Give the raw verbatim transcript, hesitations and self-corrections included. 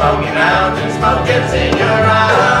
Smoky Mountain Smoke gets in your eyes.